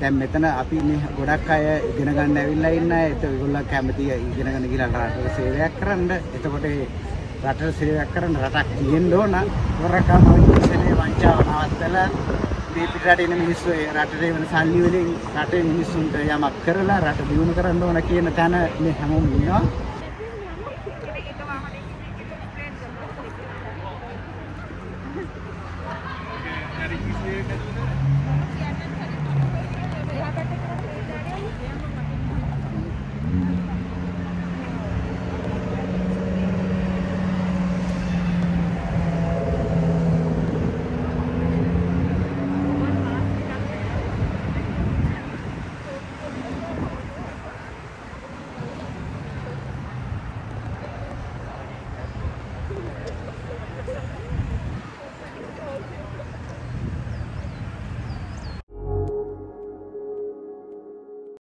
දැන් මෙතන අපි මේ ගොඩක් අය ඉගෙන ගන්න ඇවිල්ලා ඉන්න අය ඒත් ඒගොල්ලෝ කැමති ඉගෙන ගන්න ගිහලා රටට සේවයක් කරන්න. එතකොට ඒ රටට සේවයක් කරන්න රටක් තියෙන්න ඕන. හොරකම් වංචාව නවත්තලා මේ පිටරට එන මිනිස්සු ඒ රටේ වෙන සල්ලි වලින් රටේ මිනිස්සුන්ට යමක් කරලා රට දියුණු කරන්න ඕන කියන තැන මේ හැමෝම ඉන්නවා. Okay, that is easier.